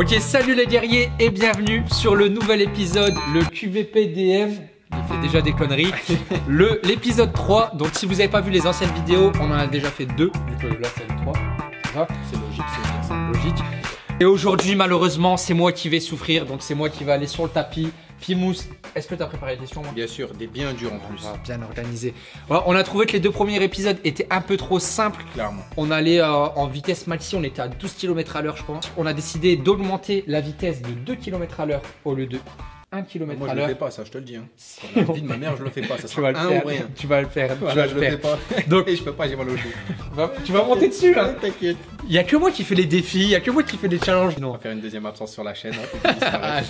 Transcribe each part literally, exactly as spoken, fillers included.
Ok, salut les guerriers et bienvenue sur le nouvel épisode, le Q V P D M. Il fait déjà des conneries. L'épisode trois, donc si vous n'avez pas vu les anciennes vidéos, on en a déjà fait deux. Du coup là c'est le trois. C'est logique, c'est logique. Et aujourd'hui malheureusement c'est moi qui vais souffrir, donc c'est moi qui vais aller sur le tapis. Pimousse, est-ce que tu as préparé les questions? Bien sûr, des bien durs en plus. Bien organisé. Voilà, on a trouvé que les deux premiers épisodes étaient un peu trop simples. Clairement. On allait euh, en vitesse maxi, on était à douze kilomètres à l'heure, je pense. On a décidé d'augmenter la vitesse de deux kilomètres à l'heure au lieu de un kilomètre à l'heure. Moi je le fais pas, ça je te le dis. Hein. La vie de ma mère, je le fais pas. Ça sera un ou rien. Tu vas le faire. Voilà, tu vas je le, le fais pas. Donc, et je peux pas, j'ai mal au dos. Tu vas monter dessus là. T'inquiète. Il y a que moi qui fais les défis, il y a que moi qui fais les challenges. Non. On va faire une deuxième absence sur la chaîne. Hein,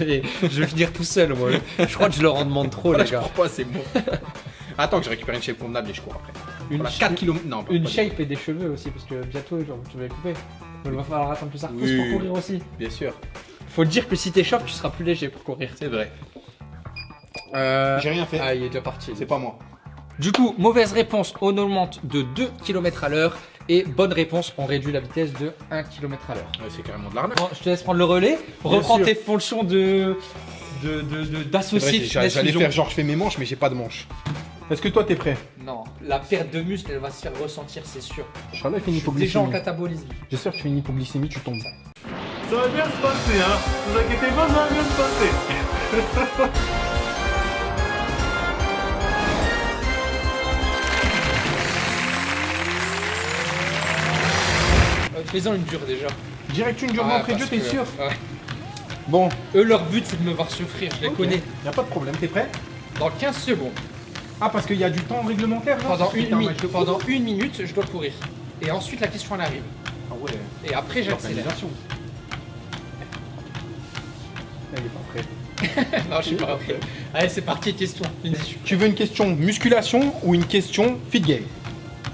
allez, je vais finir tout seul moi. Je crois que je leur en demande trop voilà, les gars. Je crois pas, c'est bon. Attends que je récupère une shape convenable et je cours après. Une voilà, quatre kilomètres. Non, une shape des... et des cheveux aussi parce que bientôt genre, tu vas les couper. Il va falloir attendre plus ça repousse pour courir aussi. Bien sûr. Faut dire que si t'échauffes, tu seras plus léger pour courir. C'est vrai. Euh... J'ai rien fait. Ah, il est déjà parti. C'est pas moi. Du coup, mauvaise réponse, on augmente de deux kilomètres à l'heure. Et bonne réponse, on réduit la vitesse de un kilomètre à l'heure. Ouais, c'est carrément de l'arnaque. Bon, je te laisse prendre le relais. Reprends tes fonctions de... d'associé. J'allais faire genre je fais mes manches, mais j'ai pas de manches. Est-ce que toi t'es prêt? Non, la perte de muscle elle va se faire ressentir, c'est sûr. Charlotte, il y a une hypoglycémie. Déjà en catabolisme. J'espère que tu fais une hypoglycémie, tu tombes. Ça va bien se passer, hein. Ne vous inquiétez pas, ça va bien se passer. euh, Fais-en une dure déjà. Direct une dure d'entrée de jeu, t'es sûr? Ouais. Bon. Eux, leur but, c'est de me voir souffrir, je les okay. connais. Y'a pas de problème, t'es prêt? Dans quinze secondes. Ah, parce qu'il y a du temps réglementaire là. Pendant, une, mi je pendant une minute, je dois courir. Et ensuite, la question, elle arrive. Ah ouais. Et après, j'accélère. Elle est pas prête. Non, je suis pas prêt. Allez, c'est parti, question. Tu veux une question musculation ou une question fit game?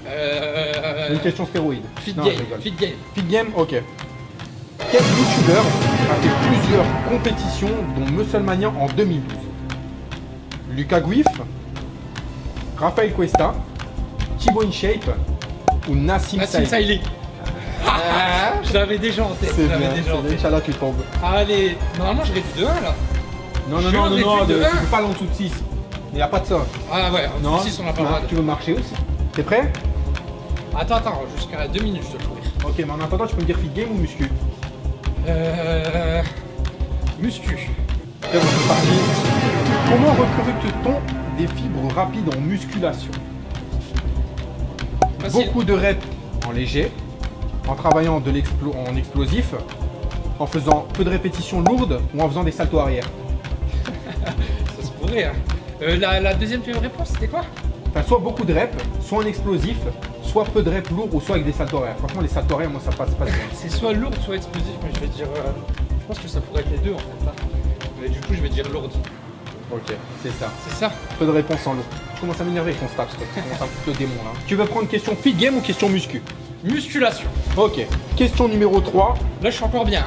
Euh... Une question stéroïde. Fit game, fit game. Fit game, ok. Quel youtubeur a fait plusieurs compétitions, dont Musclemania en deux mille douze? Lucas Guif, Raphaël Cuesta, Thibo InShape ou Nassim Saïli? Ah, je l'avais déjà en tête. C'est bien, déjà en tête. Inch'Allah, tu tombes. Allez, normalement je réduis de un là. Non, non, je non, non, non, de, de tu peux pas aller en dessous de six. Il n'y a pas de ça. Ah ouais, en dessous de six on n'a pas le droit. Tu veux marcher aussi? T'es prêt? Attends, attends, jusqu'à deux minutes je dois courir. Ok, mais en attendant, tu peux me dire fit game ou muscu? Euh... Muscu. C'est bon, c'est parti. Comment recrute-t-on des fibres rapides en musculation? Facile. Beaucoup de reps en léger, en travaillant de l'explo en explosif, en faisant peu de répétitions lourdes ou en faisant des saltos arrière. Ça se pourrait, hein. Euh, la, la deuxième réponse, c'était quoi? Enfin, soit beaucoup de reps, soit en explosif, soit peu de reps lourds ou soit avec des saltos arrière. Franchement, les saltos arrière, moi, ça passe pas bien. C'est soit lourd, soit explosif, mais je vais dire... Euh, je pense que ça pourrait être les deux, en fait, là. Mais du coup, je vais dire lourde. Ok, c'est ça. C'est ça. Peu de réponse en lourd. Je commence à m'énerver qu'on se tape, je commence un petit peu démon, là. Tu veux prendre question fit game ou question muscu? Musculation. Ok. Question numéro trois. Là, je suis encore bien.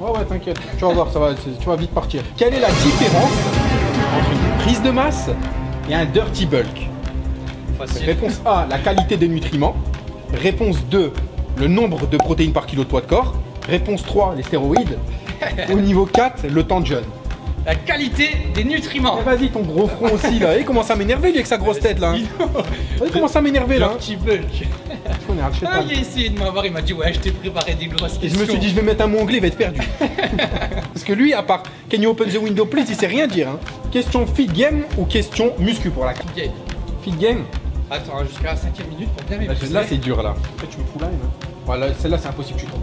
Ouais, ouais, t'inquiète. Tu vas voir, ça va, tu vas vite partir. Quelle est la différence entre une prise de masse et un dirty bulk? Facile. Réponse A, la qualité des nutriments. Réponse deux, le nombre de protéines par kilo de poids de corps. Réponse trois, les stéroïdes. Au niveau quatre, le temps de jeûne. La qualité des nutriments. Eh vas-y ton gros front aussi là, il commence à m'énerver lui avec sa grosse tête là. Il commence à m'énerver là. Dirty bulk. Ah, il a essayé de m'avoir, il m'a dit ouais je t'ai préparé des grosses questions. Et je me suis dit je vais mettre un mot anglais, il va être perdu. Parce que lui à part can you open the window please, il sait rien dire hein. Question fit game ou question muscu pour la carte? Fit game. Fit game. Attends jusqu'à la cinquième minute pour bien m'épuiser. Là c'est dur là. En fait, tu me fous là. Voilà, celle-là c'est impossible tu trouves.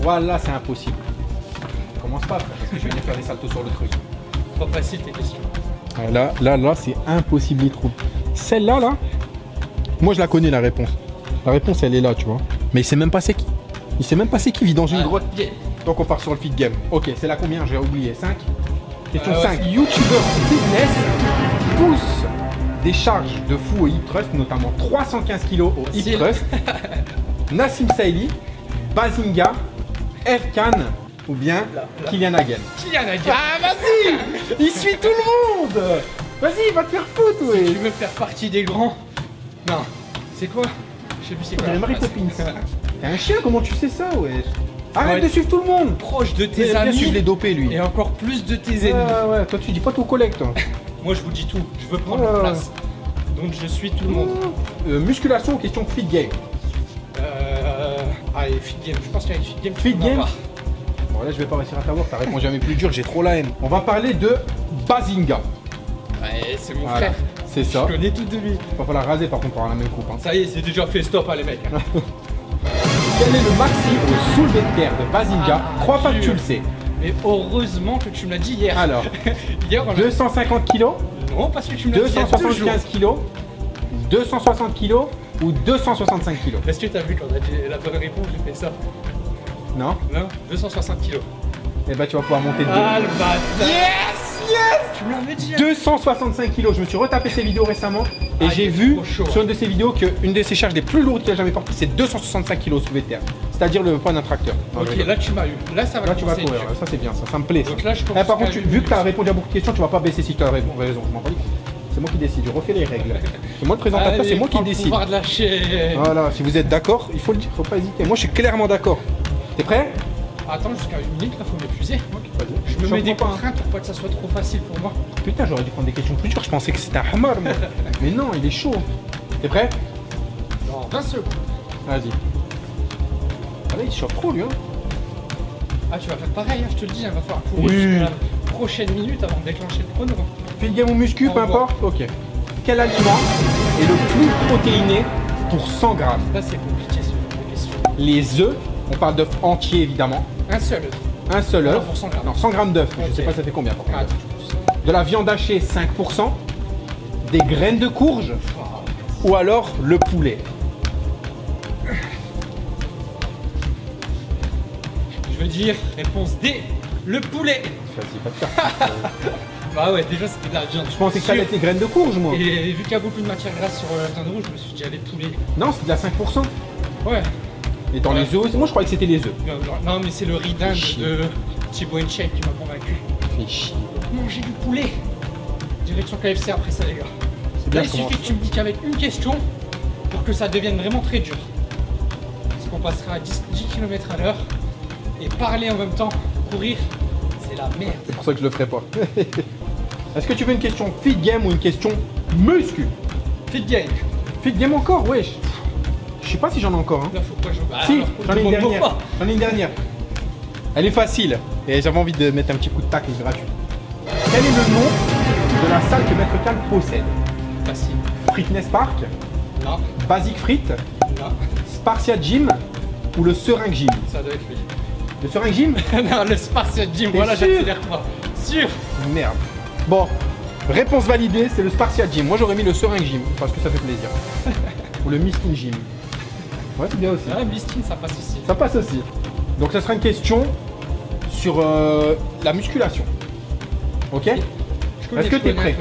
Voilà c'est impossible. Commence pas parce que je vais venir faire des saltos sur le truc. Trop facile tes questions. Là, là, là, c'est impossible les troubles. Celle-là, là, moi je la connais la réponse. La réponse elle est là, tu vois. Mais il sait même pas c'est qui. Il sait même pas c'est qui vit dans une grotte. Ah, yeah. Donc on part sur le fit game. Ok, c'est la combien? J'ai oublié. cinq. Question euh, cinq. Ouais. Youtubeur fitness pousse des charges de fou au hip thrust, notamment trois cent quinze kilos au hip thrust. Nassim Saïli, Bazinga, Erkan. Ou bien là, là. Kylian Agel. Kylian Agel. Ah vas-y. Il suit tout le monde. Vas-y, va te faire foutre ouais. Si tu veux faire partie des grands. Non. C'est quoi? Je sais plus c'est quoi. T'as un Mary Poppins. T'es un chien, comment tu sais ça ouais? Arrête de suivre tout le monde. Proche de tes amis. Je l'ai dopé lui. Et encore plus de tes ennemis. Ouais, ouais, toi tu dis pas tout collègue toi. Moi je vous dis tout, je veux prendre la place. Donc je suis tout le monde. Euh, musculation ou question fit game? Euh. Ah, et fit game, je pense qu'il y a une fit game. Fit game. Bon, là je vais pas réussir à t'avoir, t'as répondu jamais plus dur, j'ai trop la haine. On va parler de Bazinga. Ouais, c'est mon frère. C'est ça. Je connais tout de lui. Va falloir raser par contre pour avoir la même coupe. Hein. Ça y est, c'est déjà fait, stop, hein, les mecs. Quel est le maxi au soulevé de terre de Bazinga? Crois pas que tu le sais. Mais heureusement que tu me l'as dit hier. Alors, hier, on a... deux cent cinquante kilos. Non, parce que tu me l'as dit hier. deux cent soixante-quinze kilos. deux cent soixante kilos ou deux cent soixante-cinq kilos. Est-ce que tu as vu qu'on a dit la bonne réponse? J'ai fait ça. Non. Non, deux cent soixante kilos. Et bah, tu vas pouvoir monter de deux. Ah, le bâtard. Yes. Yes! Tu me l'avais dit. deux cent soixante-cinq kilos. Je me suis retapé ces vidéos récemment et ah, j'ai vu chaud, sur une de ces vidéos qu'une de ces charges les plus lourdes qu'il a jamais portées, c'est deux cent soixante-cinq kilos soulevé de terre. C'est-à-dire le poids d'un tracteur. Ok, ah, là tu m'as eu. Là ça va. Là tu vas courir. Ça c'est bien, ça, ça me plaît. Donc là, je eh, par contre, tu, vu que tu as répondu à beaucoup de questions, tu vas pas baisser si tu as raison. Je m'en bats les couilles. C'est moi qui décide. Je refais les règles. C'est moi le présentateur, c'est moi qui décide. Voilà, si vous êtes d'accord, il faut le dire, faut pas hésiter. Moi je suis clairement d'accord. T'es prêt? Attends, jusqu'à une minute, là, faut m'épuiser. Okay, je me je mets des contraintes pour pas que ça soit trop facile pour moi. Putain, j'aurais dû prendre des questions plus dures, je pensais que c'était un hammer, moi. Mais non, il est chaud. T'es prêt? Non, vingt secondes. Vas-y. Ah là, il se chauffe trop, lui, hein. Ah, tu vas faire pareil, hein, je te le dis, il va falloir courir oui. jusqu'à la prochaine minute avant de déclencher le chrono. Fais le game ou muscu, peu importe. Ok. Quel aliment est le plus protéiné pour cent grammes? Là, c'est compliqué, ce genre de questions. Les œufs. On parle d'œuf entier évidemment. Un seul œuf. Un seul œuf. Non, cent grammes d'œuf. Okay. Je sais pas ça fait combien. Pour ah, de la viande hachée cinq pour cent. Des graines de courge. Oh. Ou alors le poulet. Je veux dire réponse D. Le poulet. Vas-y, pas de carte. Bah ouais, déjà c'était de la viande. Je pensais que ça allait être les graines de courge moi. Et vu qu'il y a beaucoup de matière grasse sur la teinte rouge, je me suis dit allez poulet. Non, c'est de la cinq pour cent. Ouais. Et dans ouais. les œufs, moi je croyais que c'était les œufs. Non, non, non mais c'est le riz d'Inde de Thibo InShape qui m'a convaincu. Fais chier. Manger du poulet. Direction K F C après ça les gars. Là il suffit que tu me dis qu'avec une question pour que ça devienne vraiment très dur. Parce qu'on passera à dix kilomètres à l'heure et parler en même temps, courir, c'est la merde. C'est pour ça que je le ferai pas. Est-ce que tu veux une question fit game ou une question muscu? Fit game. Fit game encore, wesh. Je sais pas si j'en ai encore. Hein. Là, faut pas jouer. Ah, si, j'en ai une dernière. J'en ai une dernière. Elle est facile. Et j'avais envie de mettre un petit coup de tacle gratuit. Quel est le nom de la salle que Maître Cal possède? Facile. Fitness Park? Non. Basic Frit? Non. Spartia Gym? Ou le Sering Gym? Ça doit être lui. Le Sering Gym? Non, le Spartia Gym. Voilà, j'accélère pas. Sûr. Merde. Bon, réponse validée, c'est le Spartia Gym. Moi, j'aurais mis le Sering Gym parce que ça fait plaisir. Ou le Miskin Gym. Ouais, c'est bien aussi. Ah, Bliskin, ça passe aussi. Ça passe aussi. Donc, ça sera une question sur euh, la musculation. Ok? Est-ce que t'es prêt?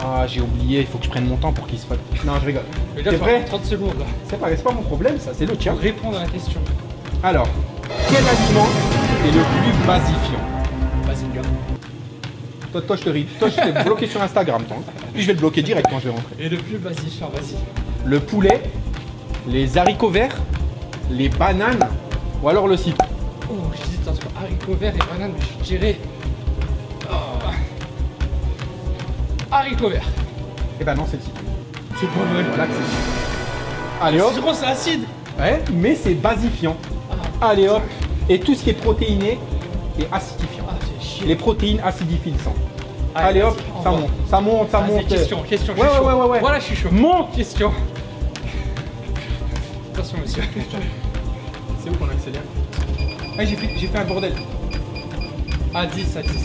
Ah, j'ai oublié, il faut que je prenne mon temps pour qu'il se fasse. Non, je rigole. T'es prêt? trente secondes là. C'est pas, c'est pas mon problème, ça, c'est le tien. Pour répondre à la question. Alors, quel aliment est le plus basifiant? Bazinga. Toi, toi, je te ris. Toi, je t'ai bloqué sur Instagram, toi. Puis je vais te bloquer direct quand je vais rentrer. Et le plus basifiant, vas-y. Le poulet. Les haricots verts, les bananes ou alors le cype. Oh, j'hésite entre haricots verts et bananes, mais je dirais. Oh. Haricots verts. Eh ben non, c'est le cype. C'est pas vrai. Voilà que c'est. Allez hop. C'est gros, c'est acide. Ouais, mais c'est basifiant. Ah, allez hop. Et tout ce qui est protéiné est acidifiant. Ah, c'est chiant. Les protéines acidifient le sang. Allez, allez hop, ça monte, ça monte, ça monte. Question, question, ouais, ouais, ouais, ouais, ouais. Voilà, je suis chaud. Monte, question. Attention monsieur. C'est où qu'on accélère? Ah, j'ai fait, fait un bordel. À dix, à dix.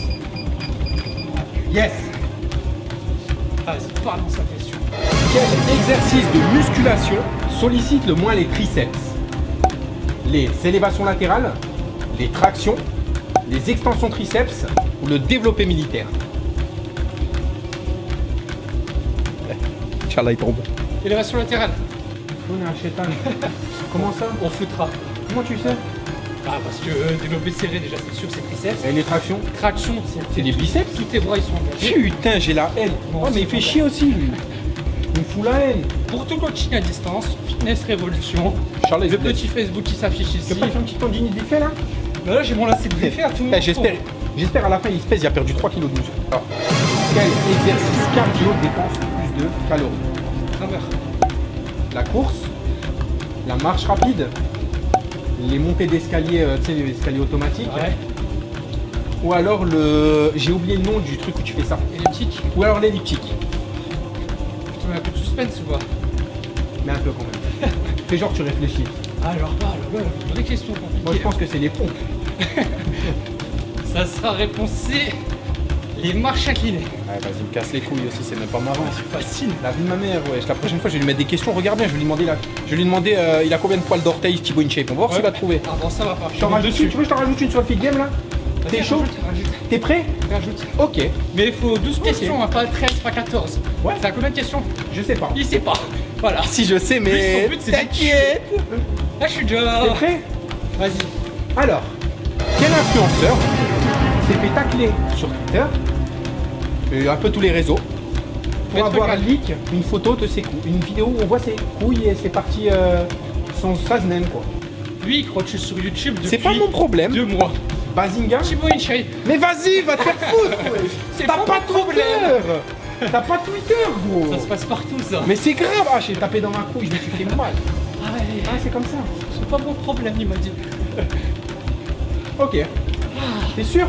Yes. Vas-y, parlons sa question. Quel exercice de musculation sollicite le moins les triceps? Les élévations latérales, les tractions, les extensions triceps ou le développé militaire? Inch'Allah, il tombe. Élévation latérale. On est un chétan. Comment ça? On foutra. Comment tu sais? Ah, parce que euh, développer serré, déjà, c'est sûr, c'est triceps. Et les tractions? Traction, c'est des biceps. Tous tes bras, ils sont engagés. Putain, j'ai la haine. Bon, oh, mais il fait chier aussi, lui. nous fout la haine. Pour tout coaching à distance, Fitness Révolution, Charles le petit Facebook qui s'affiche ici. Tu n'as pas fait un petit tendinite d'effet là? Ben là j'ai mon lacet de défait à tout le monde. J'espère à la fin il se pèse, il a perdu trois virgule douze kilos. Alors, quel exercice cardio dépense plus de calories? La course, la marche rapide, les montées d'escalier, euh, tu sais, les escaliers automatiques. Ouais. Ou alors le... j'ai oublié le nom du truc où tu fais ça. Elliptique. Ou alors l'elliptique. Tu mets un peu de suspense ou pas? Mais un peu quand même. Fais genre tu réfléchis. Ah genre pas, là, là, des questions compliquées. Moi je pense que c'est les pompes. Ça sera réponse C. Les marches inclinées. Ouais, vas-y, me casse les couilles aussi, c'est même pas marrant. C'est facile. La vie de ma mère, ouais. La prochaine fois, je vais lui mettre des questions. Regarde bien, je vais lui demander, la... je vais lui demander euh, il a combien de poils d'orteil, Thibo InShape. On va voir s'il va trouver. Ah bon, ça va pas. Je t'en rajoute dessus. Tu veux que je t'en rajoute une sur le fit game là? T'es chaud? T'es prêt? Rajoute. Ok. Mais il faut douze okay. questions, hein, pas treize, pas quatorze. Ouais. T'as combien de questions? Je sais pas. Il sait pas. Voilà. Si je sais, mais. T'inquiète. Là, je suis déjà. T'es prêt? Vas-y. Alors, quel influenceur s'est fait tacler sur Twitter et un peu tous les réseaux pour Maître avoir Cal. Leak une photo de ses couilles, une vidéo où on voit ses couilles et ses parties euh, son saznaine quoi. Lui il croit que je suis sur YouTube depuis c'est pas mon problème. Deux mois. Bazinga. Chibou InShape. Mais vas-y, va te faire foutre. T'as pas, pas Twitter. T'as pas Twitter gros. Ça se passe partout ça. Mais c'est grave. Ah j'ai tapé dans ma couille, je me suis fait mal. Ah ouais. Ah c'est comme ça. C'est pas mon problème il m'a dit. Ok. T'es sûr?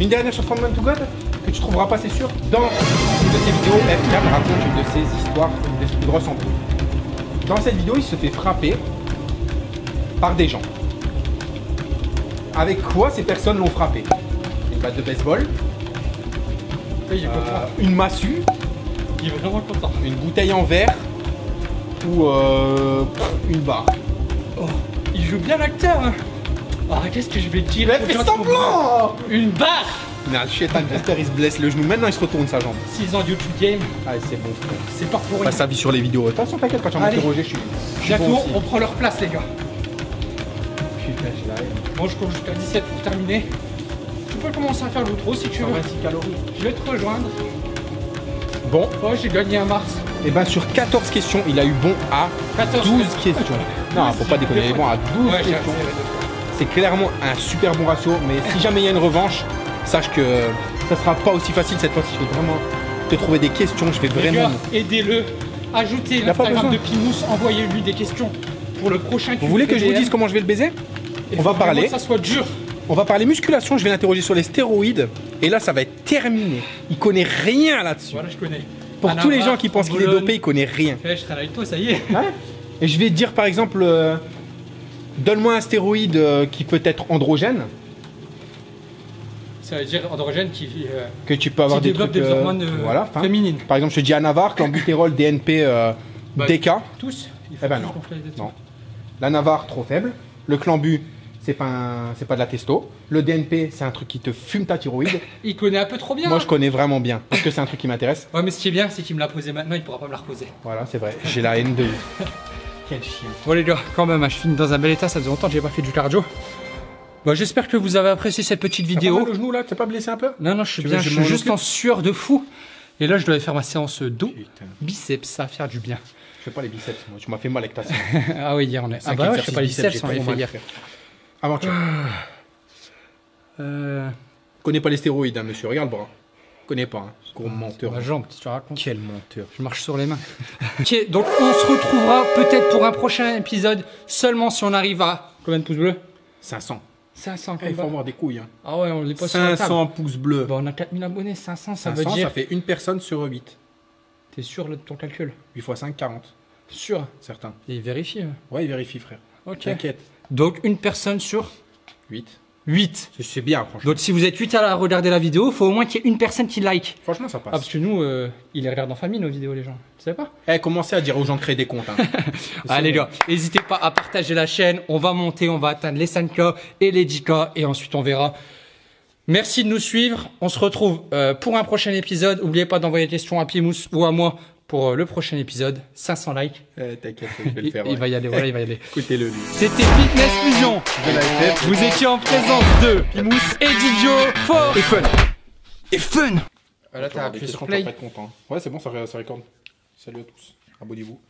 Une dernière sur From Man to God que tu trouveras pas, c'est sûr. Dans une de ses vidéos, F quatre raconte une de ses histoires de grosse embrouille. Dans cette vidéo, il se fait frapper par des gens. Avec quoi ces personnes l'ont frappé? Une batte de baseball, euh, une massue, il est vraiment content. Une bouteille en verre ou euh, une barre. Oh, il joue bien l'acteur hein. Ah, qu'est-ce que je vais dire? Mais fais semblant! Une barre! Non, chétan, j'espère il se blesse le genou. Maintenant, il se retourne sa jambe. six ans de YouTube game. Ah, c'est bon, frère. C'est pas pour rien. Pas sa vie sur les vidéos. Attention, t'inquiète, quand tu as interrogé, je suis. Bientôt, bon on prend leur place, les gars. Putain, je l'ai. Moi, je cours jusqu'à dix-sept pour terminer. Tu peux commencer à faire l'outro si tu veux. calories. Je vais te rejoindre. Bon. Oh, j'ai gagné un mars. Et ben, sur quatorze questions, il a eu bon à quatorze douze questions. Non, faut pas déconner, il est bon à douze questions. C'est clairement un super bon ratio, mais si jamais il y a une revanche, sache que ça sera pas aussi facile cette fois-ci. Je vais vraiment te trouver des questions, je vais vraiment... Aidez-le, ajoutez l'Instagram de Pimousse, envoyez-lui des questions pour le prochain Q V P D M. Vous voulez que je vous dise comment je vais le baiser? On va parler... ça soit dur. On va parler musculation, je vais l'interroger sur les stéroïdes, et là ça va être terminé. Il connaît rien là-dessus. Voilà, je connais. Pour tous les gens qui pensent qu'il est dopé, il connaît rien. Je serai avec toi, ça y est. Et je vais dire par exemple... Donne-moi un stéroïde euh, qui peut être androgène. Ça veut dire androgène qui... Euh, que tu peux avoir des trucs... Des hormones euh, voilà, féminines. Par exemple, je te dis anavar, clenbuterol, D N P, euh, bah, D K. Tous. Il faut eh ben tous non. non. L'anavar, trop faible. Le clenbu, c'est pas, un... pas de la testo. Le D N P, c'est un truc qui te fume ta thyroïde. Il connaît un peu trop bien. Moi, hein. Je connais vraiment bien. Parce que c'est un truc qui m'intéresse. Ouais, mais ce qui est bien, c'est qu'il me l'a posé maintenant. Il pourra pas me la reposer. Voilà, c'est vrai. J'ai la haine de lui. Quel chien. Bon les gars, quand même, je finis dans un bel état, ça faisait longtemps que j'ai pas fait du cardio. Bah, j'espère que vous avez apprécié cette petite vidéo. Le genou là, t'es pas blessé un peu? Non, non, je suis bien, je suis juste en sueur de fou. Et là, je devais faire ma séance dos, biceps, ça va faire du bien. Je fais pas les biceps, moi, tu m'as fait mal avec ta séance. Ah oui, hier on est. Ah bah ouais, je fais pas les biceps, on les fait hier. Avant Euh... Connais pas les stéroïdes, hein, monsieur, regarde le bras. Connais pas, hein. Gros menteur. Ma jambe, tu racontes. Quel menteur. Je marche sur les mains. Ok, donc on se retrouvera peut-être pour un prochain épisode seulement si on arrive à combien de pouces bleus? Cinq cents. cinq cents. Eh, il faut avoir des couilles. Hein. Ah ouais, on les pose sur la table. cinq cents pouces bleus. Bon, on a quatre mille abonnés, cinq cents, ça veut dire. Ça fait une personne sur huit. T'es sûr de ton calcul? huit fois cinq, quarante. Sûr? Certain. Et il vérifie. Hein. Ouais, il vérifie, frère. Ok. T'inquiète. Donc une personne sur huit. huit. C'est bien, franchement. Donc, si vous êtes huit à regarder la vidéo, faut au moins qu'il y ait une personne qui like. Franchement, ça passe. Ah, parce que nous, euh, ils les regardent en famille, nos vidéos, les gens. Tu sais pas? Eh, commencez à dire aux gens de créer des comptes. Hein. Allez, les gars, n'hésitez pas à partager la chaîne. On va monter, on va atteindre les cinq K et les dix K et ensuite on verra. Merci de nous suivre. On se retrouve euh, pour un prochain épisode. N'oubliez pas d'envoyer des questions à Pimousse ou à moi pour euh, le prochain épisode. cinq cents likes. Euh, T'inquiète, je vais le faire. Il, ouais. il va y aller, voilà, il va y aller. Écoutez-le, lui. C'était Fitness Fusion. De la F F. Vous étiez en présence de Pimousse et Didio. Fort et fun. Et fun. Ah, là, t'as appuyé sur play. Pas être content. Ouais, c'est bon, ça, ça récorde. Salut à tous, abonnez-vous.